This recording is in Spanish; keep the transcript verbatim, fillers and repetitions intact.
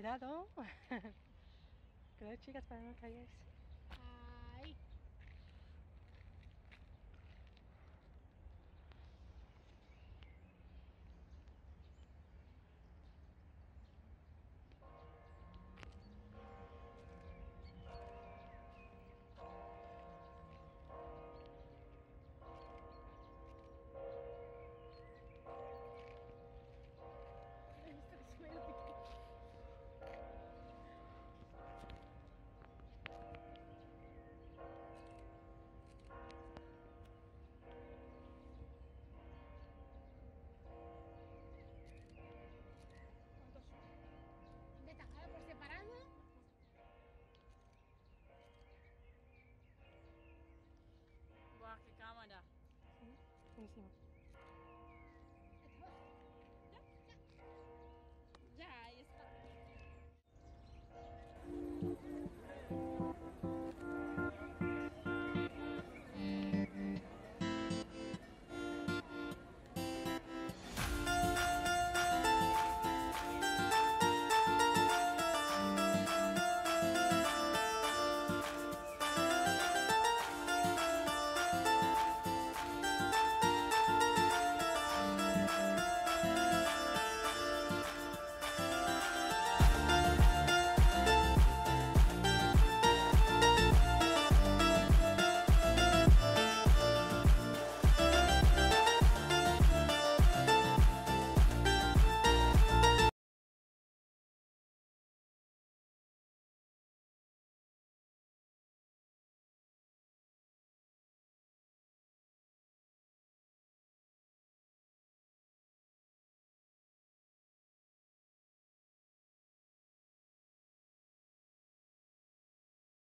Cuidado. Cuidado, chicas, para no caerse.